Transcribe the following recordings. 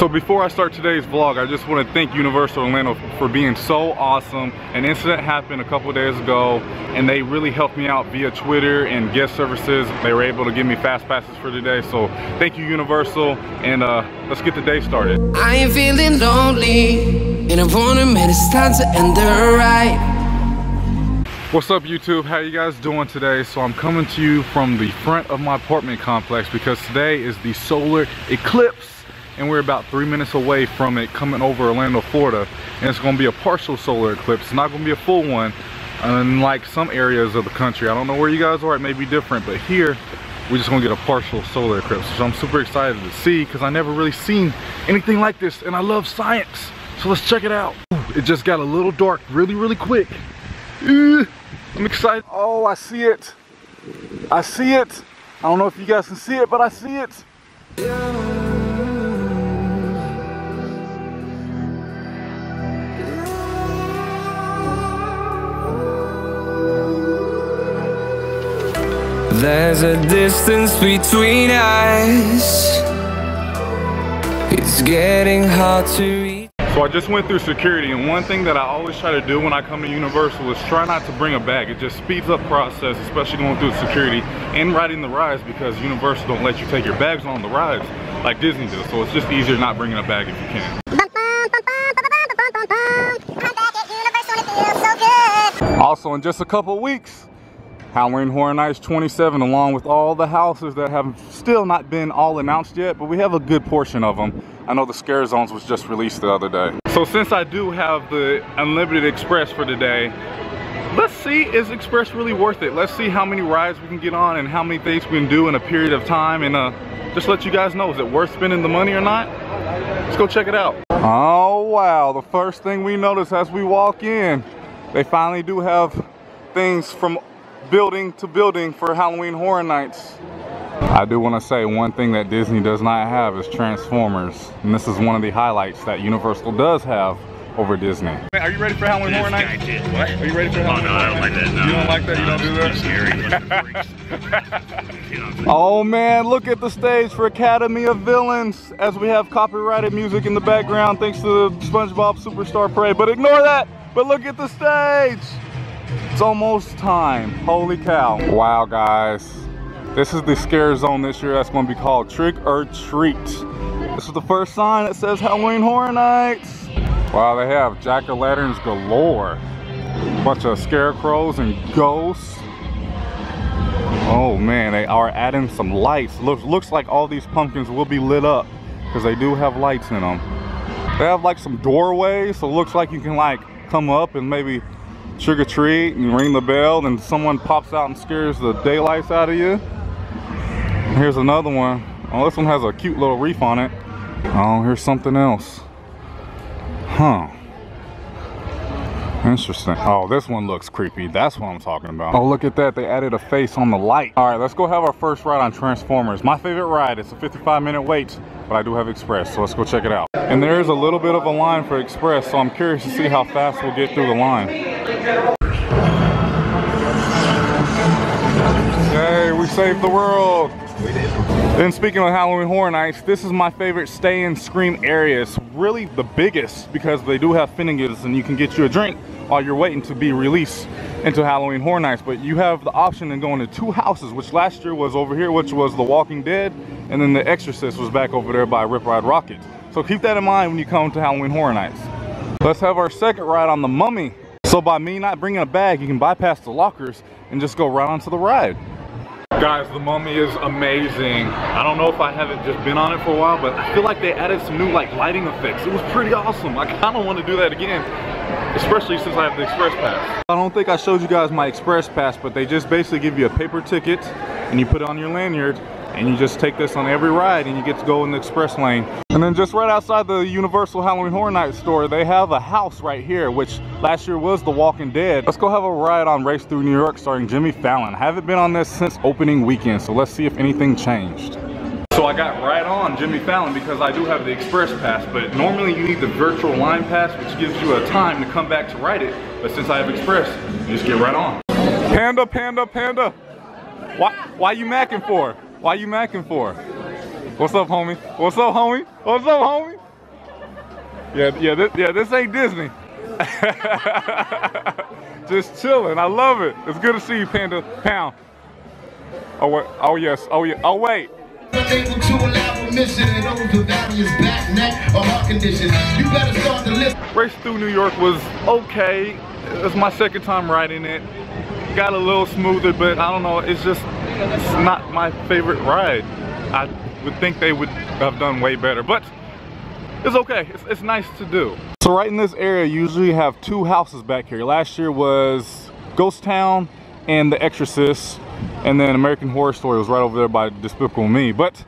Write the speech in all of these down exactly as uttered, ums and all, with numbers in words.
So before I start today's vlog, I just want to thank Universal Orlando for being so awesome. An incident happened a couple days ago and they really helped me out via Twitter and guest services. They were able to give me fast passes for today. So thank you, Universal, and uh, let's get the day started. I ain't feeling lonely and I wanna man, it's time to end the ride. What's up, YouTube? How you guys doing today? So I'm coming to you from the front of my apartment complex because today is the solar eclipse and we're about three minutes away from it coming over Orlando, Florida. And it's gonna be a partial solar eclipse. It's not gonna be a full one, unlike some areas of the country. I don't know where you guys are, it may be different, but here, we're just gonna get a partial solar eclipse, which I'm super excited to see because I never really seen anything like this and I love science. So let's check it out. It just got a little dark really, really quick. Ooh, I'm excited. Oh, I see it. I see it. I don't know if you guys can see it, but I see it. There's a distance between us. It's getting hard to reach. So I just went through security, and one thing that I always try to do when I come to Universal is try not to bring a bag. It just speeds up process, especially going through security and riding the rides, because Universal don't let you take your bags on the rides like Disney does. So it's just easier not bringing a bag if you can. I'm back at Universal and it feels so good. Also, in just a couple weeks, Halloween Horror Nights twenty-seven, along with all the houses that have still not been all announced yet, but we have a good portion of them. I know the Scare Zones was just released the other day. So since I do have the Unlimited Express for today, let's see, is Express really worth it? Let's see how many rides we can get on and how many things we can do in a period of time, and uh, just let you guys know, is it worth spending the money or not? Let's go check it out. Oh wow, the first thing we notice as we walk in, they finally do have things from building to building for Halloween Horror Nights. I do want to say one thing that Disney does not have is Transformers, and this is one of the highlights that Universal does have over Disney. Are you ready for Halloween Horror Nights? What? Are you ready for Halloween Horror Nights? Oh no, I don't like that. No. You don't like that? You don't do that? Scary. Oh man, look at the stage for Academy of Villains as we have copyrighted music in the background thanks to SpongeBob Superstar Prey, but ignore that. But look at the stage. It's almost time. Holy cow. Wow guys, this is the Scare Zone this year. That's going to be called Trick or Treat. This is the first sign that says Halloween Horror Nights. Wow, they have jack-o'-lanterns galore, bunch of scarecrows and ghosts. Oh man, they are adding some lights. Looks, looks like all these pumpkins will be lit up because they do have lights in them. They have like some doorways, so it looks like you can like come up and maybe trick or treat and ring the bell, and someone pops out and scares the daylights out of you. Here's another one. Oh, this one has a cute little reef on it. Oh, here's something else. Huh. Interesting. Oh, this one looks creepy. That's what I'm talking about. Oh, look at that. They added a face on the light. All right, let's go have our first ride on Transformers. My favorite ride. It's a fifty-five minute wait, but I do have Express, so let's go check it out. And there's a little bit of a line for Express, so I'm curious to see how fast we'll get through the line. Hey, we saved the world. We did. And speaking of Halloween Horror Nights, this is my favorite stay and scream area. It's really the biggest because they do have Finnegan's and you can get you a drink while you're waiting to be released into Halloween Horror Nights. But you have the option of going to two houses, which last year was over here, which was The Walking Dead, and then The Exorcist was back over there by Rip Ride Rocket. So keep that in mind when you come to Halloween Horror Nights. Let's have our second ride on The Mummy. So by me not bringing a bag, you can bypass the lockers and just go right onto the ride. Guys, The Mummy is amazing. I don't know if I haven't just been on it for a while, but I feel like they added some new like lighting effects. It was pretty awesome. I kind of want to do that again, especially since I have the Express Pass. I don't think I showed you guys my Express Pass, but they just basically give you a paper ticket and you put it on your lanyard and you just take this on every ride and you get to go in the express lane. And then just right outside the Universal Halloween Horror Nights store, they have a house right here, which last year was The Walking Dead. Let's go have a ride on Race Through New York starring Jimmy Fallon. I haven't been on this since opening weekend, so let's see if anything changed. So I got right on Jimmy Fallon because I do have the Express Pass, but normally you need the virtual line pass, which gives you a time to come back to ride it. But since I have Express, you just get right on. Panda, panda, panda. Why, why you macking for? Why you macking for? What's up, homie? What's up, homie? What's up, homie? Yeah, yeah, this, yeah, this ain't Disney. Just chilling. I love it. It's good to see you, Panda Pound. Oh, wait. Oh, yes. Oh, yeah. Oh, wait. Race Through New York was okay. It's my second time riding it. Got a little smoother, but I don't know. It's just it's not my favorite ride. I would think they would have done way better, but it's okay. It's, it's nice to do. So right in this area, you usually have two houses back here. Last year was Ghost Town and The Exorcist, and then American Horror Story was right over there by Despicable Me, but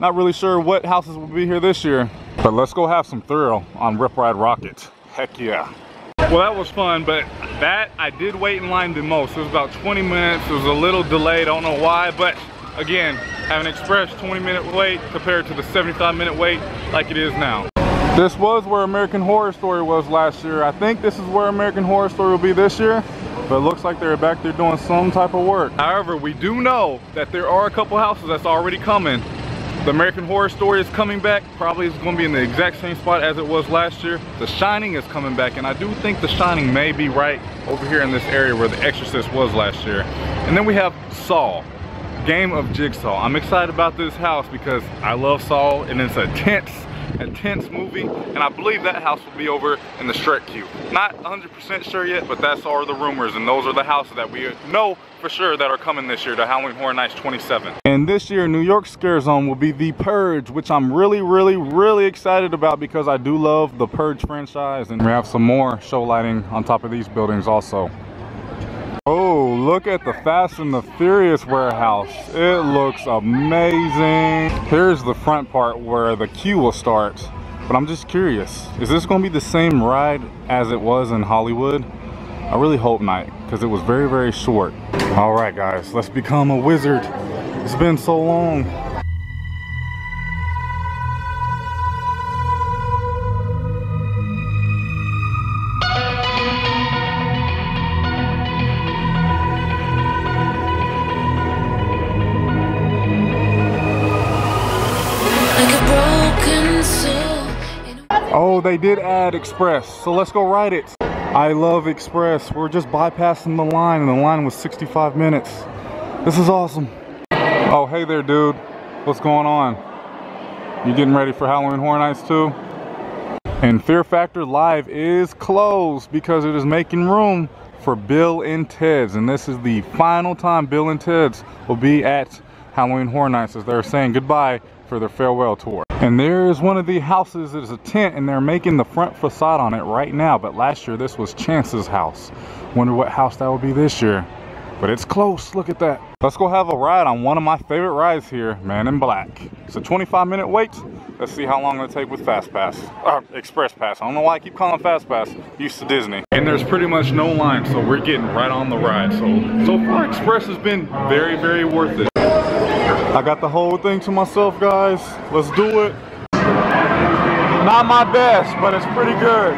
not really sure what houses will be here this year. But let's go have some thrill on Rip Ride Rocket. Heck yeah. Well, that was fun, but that I did wait in line the most. It was about twenty minutes. It was a little delayed. I don't know why, but again, having expressed twenty minute wait compared to the seventy-five minute wait like it is now. This was where American Horror Story was last year. I think this is where American Horror Story will be this year, but it looks like they're back there doing some type of work. However, we do know that there are a couple houses that's already coming. The American Horror Story is coming back. Probably it's gonna be in the exact same spot as it was last year. The Shining is coming back, and I do think The Shining may be right over here in this area where The Exorcist was last year. And then we have Saw, Game of Jigsaw. I'm excited about this house because I love Saw, and it's a tense, a tense movie, and I believe that house will be over in the Shrek queue. Not one hundred percent sure yet, but that's all the rumors, and those are the houses that we know for sure that are coming this year to Halloween Horror Nights twenty-seven. And this year, New York Scare Zone will be The Purge, which I'm really, really, really excited about because I do love the Purge franchise, and we have some more show lighting on top of these buildings also. Oh, look at the Fast and the Furious warehouse. It looks amazing. Here's the front part where the queue will start, but I'm just curious, is this going to be the same ride as it was in Hollywood? I really hope not, because it was very, very short. All right, guys, let's become a wizard. It's been so long. Oh, they did add Express, so let's go ride it. I love Express. We're just bypassing the line, and the line was sixty-five minutes. This is awesome. Oh, hey there, dude. What's going on? You getting ready for Halloween Horror Nights too? And Fear Factor Live is closed because it is making room for Bill and Ted's, and this is the final time Bill and Ted's will be at Halloween Horror Nights, as they're saying goodbye for their farewell tour. And there is one of the houses. It is a tent, and they're making the front facade on it right now, but last year this was Chance's house. Wonder what house that will be this year, but it's close. Look at that. Let's go have a ride on one of my favorite rides here, Man in Black. It's a twenty-five minute wait. Let's see how long it'll take with Fast Pass, or Express Pass. I don't know why I keep calling Fast Pass, used to Disney. And there's pretty much no line, so we're getting right on the ride. So, so far Express has been very, very worth it. I got the whole thing to myself, guys. Let's do it. Not my best, but it's pretty good.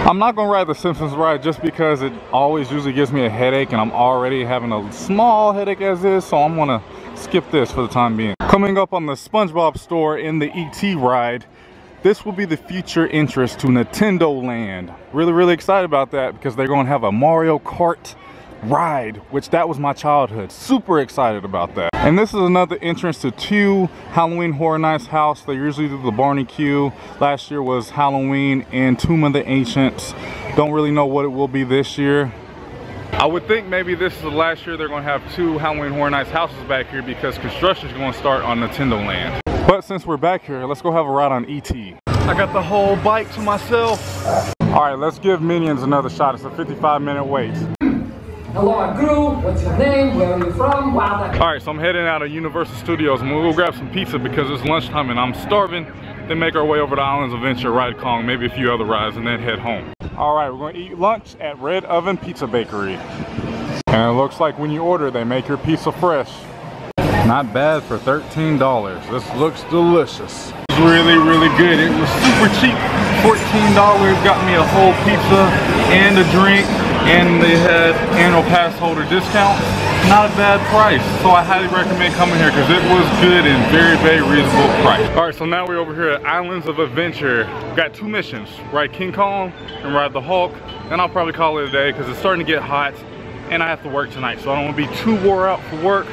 I'm not gonna ride the Simpsons ride just because it always usually gives me a headache, and I'm already having a small headache as is, so I'm gonna skip this for the time being. Coming up on the SpongeBob store in the E T ride, this will be the future entrance to Nintendo Land. Really, really excited about that because they're gonna have a Mario Kart ride, which that was my childhood. Super excited about that. And this is another entrance to two Halloween Horror Nights house. They usually do the Barney queue. Last year was Halloween and Tomb of the Ancients. Don't really know what it will be this year. I would think maybe this is the last year they're going to have two Halloween Horror Nights houses back here because construction is going to start on Nintendo Land. But since we're back here, let's go have a ride on E T. I got the whole bike to myself. All right, let's give Minions another shot. It's a fifty-five minute wait. Hello, I'm Guru. What's your name? Where are you from? Wow, that... All right, so I'm heading out of Universal Studios, and we'll go grab some pizza because it's lunchtime and I'm starving. Then make our way over to Islands of Adventure, ride Kong, maybe a few other rides, and then head home. All right, we're going to eat lunch at Red Oven Pizza Bakery. And it looks like when you order, they make your pizza fresh. Not bad for thirteen dollars. This looks delicious. It's really, really good. It was super cheap. fourteen dollars got me a whole pizza and a drink. And they had annual pass holder discount. not a bad price. So I highly recommend coming here because it was good and very, very reasonable price. All right, so now we're over here at Islands of Adventure. We've got two missions, ride King Kong and ride the Hulk. And I'll probably call it a day because it's starting to get hot and I have to work tonight. So I don't want to be too wore out for work.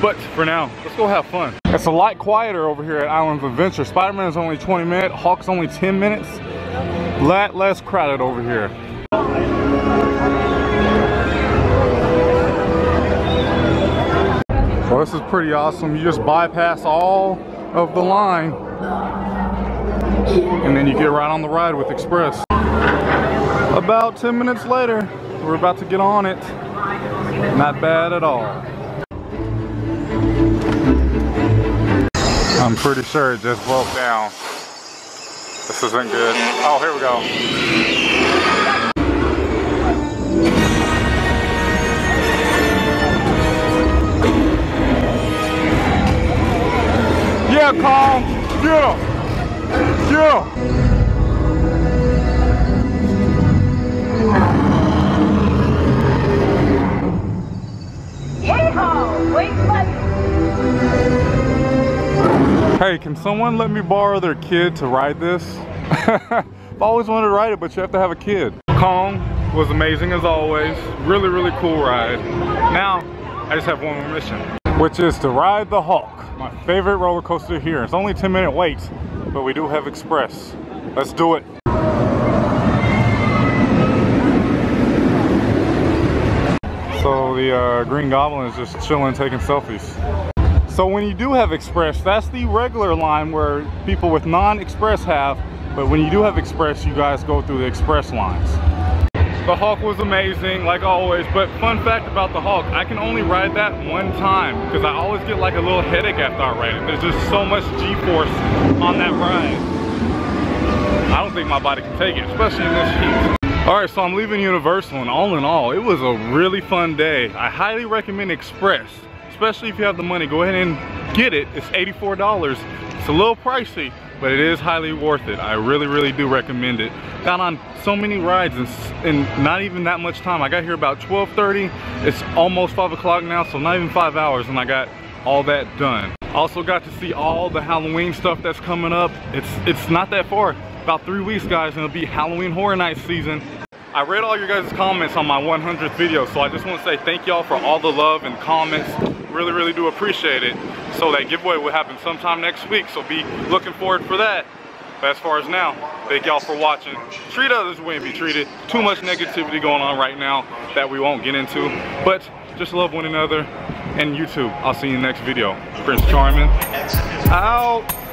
But for now, let's go have fun. It's a lot quieter over here at Islands of Adventure. Spider-Man is only twenty minutes, Hulk's only ten minutes. A lot less crowded over here. Well, this is pretty awesome. You just bypass all of the line and then you get right on the ride with Express. About ten minutes later, we're about to get on it. Not bad at all. I'm pretty sure it just broke down. This isn't good. Oh, here we go. Yeah, Kong. Yeah. Yeah. Yee-haw. Wait for it. Hey, can someone let me borrow their kid to ride this? I've always wanted to ride it, but you have to have a kid. Kong was amazing as always. Really, really cool ride. Now, I just have one more mission, which is to ride the Hulk, my favorite roller coaster here. It's only a ten minute wait, but we do have Express. Let's do it. So the uh, Green Goblin is just chilling, taking selfies. So when you do have Express, that's the regular line where people with non-Express have, but when you do have Express, you guys go through the Express lines. The Hulk was amazing, like always, but fun fact about the Hulk, I can only ride that one time because I always get like a little headache after I ride it. There's just so much G-force on that ride. I don't think my body can take it, especially in this heat. All right, so I'm leaving Universal, and all in all, it was a really fun day. I highly recommend Express. Especially if you have the money, go ahead and get it. It's eighty-four dollars. It's a little pricey, but it is highly worth it. I really, really do recommend it. Got on so many rides in, in not even that much time. I got here about twelve thirty. It's almost five o'clock now, so not even five hours, and I got all that done. Also got to see all the Halloween stuff that's coming up. It's, it's not that far. About three weeks, guys, and it'll be Halloween Horror Nights season. I read all your guys' comments on my one hundredth video, so I just want to say thank y'all for all the love and comments. Really, really do appreciate it. So that giveaway will happen sometime next week, so be looking forward for that. But as far as now, thank y'all for watching. Treat others the way we treated. Too much negativity going on right now that we won't get into. But just love one another and YouTube. I'll see you in the next video. Prince Charming, out.